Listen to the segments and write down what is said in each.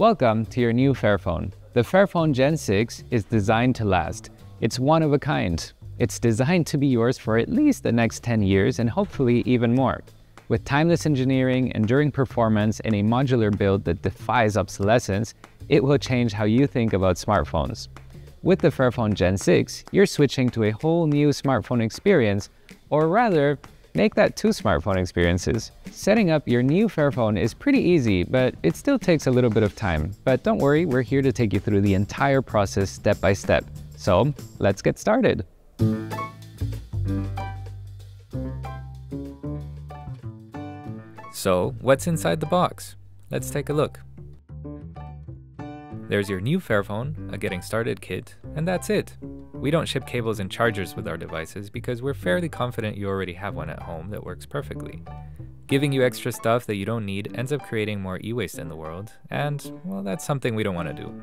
Welcome to your new Fairphone. The Fairphone Gen 6 is designed to last. It's one of a kind. It's designed to be yours for at least the next 10 years and hopefully even more. With timeless engineering, enduring performance, and a modular build that defies obsolescence, it will change how you think about smartphones. With the Fairphone Gen 6, you're switching to a whole new smartphone experience, or rather, make that two smartphone experiences. Setting up your new Fairphone is pretty easy, but it still takes a little bit of time. But don't worry, we're here to take you through the entire process step by step. So let's get started. So what's inside the box? Let's take a look. There's your new Fairphone, a getting started kit, and that's it. We don't ship cables and chargers with our devices because we're fairly confident you already have one at home that works perfectly. Giving you extra stuff that you don't need ends up creating more e-waste in the world, and well, that's something we don't want to do.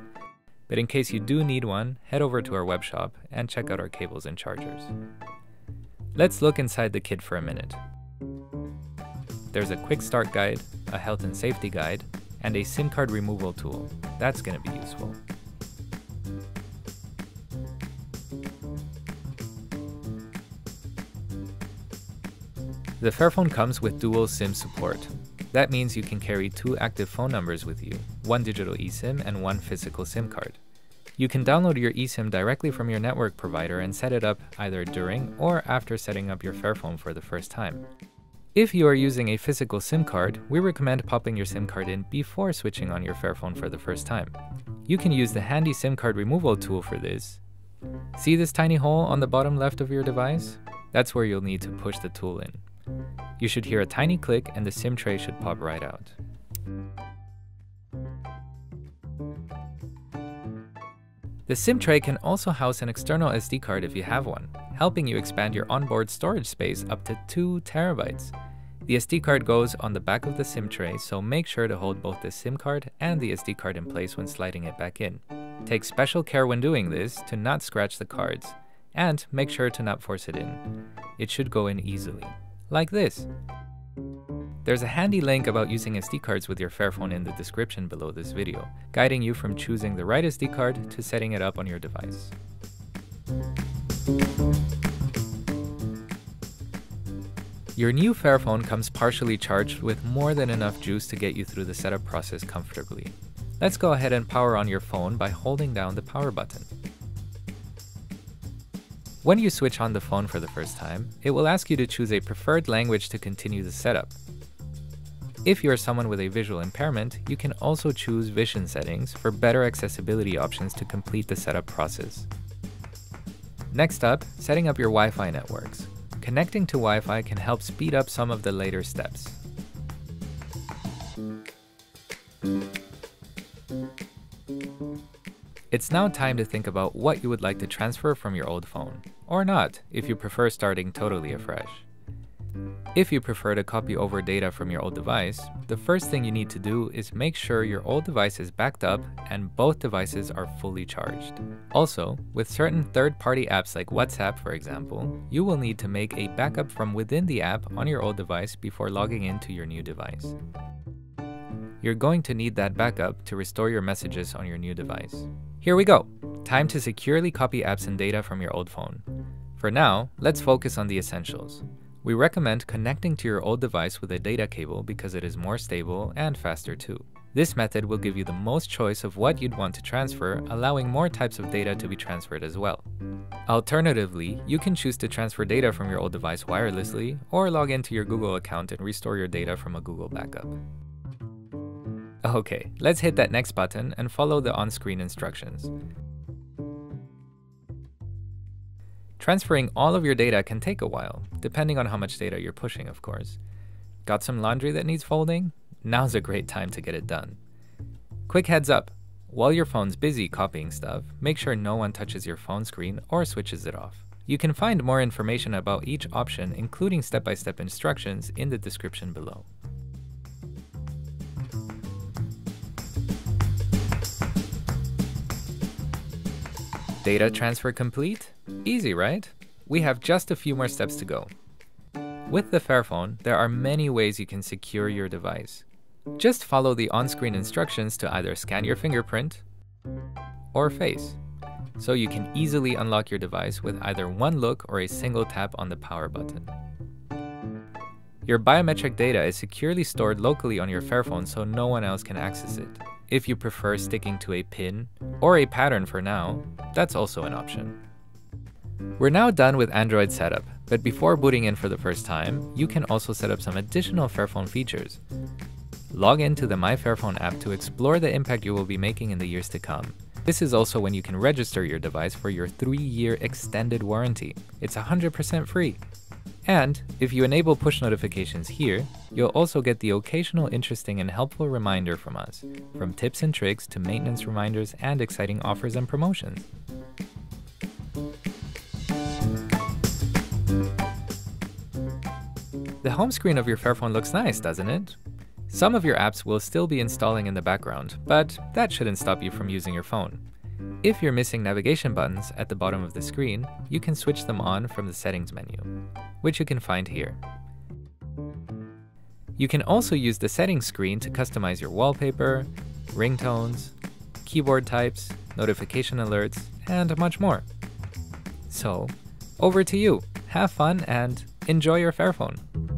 But in case you do need one, head over to our web shop and check out our cables and chargers. Let's look inside the kit for a minute. There's a quick start guide, a health and safety guide, and a SIM card removal tool. That's going to be useful. The Fairphone comes with dual SIM support. That means you can carry two active phone numbers with you, one digital eSIM and one physical SIM card. You can download your eSIM directly from your network provider and set it up either during or after setting up your Fairphone for the first time. If you are using a physical SIM card, we recommend popping your SIM card in before switching on your Fairphone for the first time. You can use the handy SIM card removal tool for this. See this tiny hole on the bottom left of your device? That's where you'll need to push the tool in. You should hear a tiny click and the SIM tray should pop right out. The SIM tray can also house an external SD card if you have one, helping you expand your onboard storage space up to 2 terabytes. The SD card goes on the back of the SIM tray, so make sure to hold both the SIM card and the SD card in place when sliding it back in. Take special care when doing this to not scratch the cards, and make sure to not force it in. It should go in easily, like this. There's a handy link about using SD cards with your Fairphone in the description below this video, guiding you from choosing the right SD card to setting it up on your device. Your new Fairphone comes partially charged with more than enough juice to get you through the setup process comfortably. Let's go ahead and power on your phone by holding down the power button. When you switch on the phone for the first time, it will ask you to choose a preferred language to continue the setup. If you are someone with a visual impairment, you can also choose vision settings for better accessibility options to complete the setup process. Next up, setting up your Wi-Fi networks. Connecting to Wi-Fi can help speed up some of the later steps. It's now time to think about what you would like to transfer from your old phone, or not, if you prefer starting totally afresh. If you prefer to copy over data from your old device, the first thing you need to do is make sure your old device is backed up and both devices are fully charged. Also, with certain third-party apps like WhatsApp, for example, you will need to make a backup from within the app on your old device before logging into your new device. You're going to need that backup to restore your messages on your new device. Here we go! Time to securely copy apps and data from your old phone. For now, let's focus on the essentials. We recommend connecting to your old device with a data cable because it is more stable and faster too. This method will give you the most choice of what you'd want to transfer, allowing more types of data to be transferred as well. Alternatively, you can choose to transfer data from your old device wirelessly or log into your Google account and restore your data from a Google backup. Okay, let's hit that next button and follow the on-screen instructions. Transferring all of your data can take a while, depending on how much data you're pushing, of course. Got some laundry that needs folding? Now's a great time to get it done. Quick heads up, while your phone's busy copying stuff, make sure no one touches your phone screen or switches it off. You can find more information about each option, including step-by-step instructions, in the description below. Data transfer complete? Easy, right? We have just a few more steps to go. With the Fairphone, there are many ways you can secure your device. Just follow the on-screen instructions to either scan your fingerprint or face, so you can easily unlock your device with either one look or a single tap on the power button. Your biometric data is securely stored locally on your Fairphone so no one else can access it. If you prefer sticking to a PIN or a pattern for now, that's also an option. We're now done with Android setup, but before booting in for the first time, you can also set up some additional Fairphone features. Log in to the My Fairphone app to explore the impact you will be making in the years to come. This is also when you can register your device for your 3-year extended warranty. It's 100% free. And if you enable push notifications here, you'll also get the occasional interesting and helpful reminder from us, from tips and tricks to maintenance reminders and exciting offers and promotions. The home screen of your Fairphone looks nice, doesn't it? Some of your apps will still be installing in the background, but that shouldn't stop you from using your phone. If you're missing navigation buttons at the bottom of the screen, you can switch them on from the settings menu, which you can find here. You can also use the settings screen to customize your wallpaper, ringtones, keyboard types, notification alerts, and much more. So, over to you. Have fun and enjoy your Fairphone.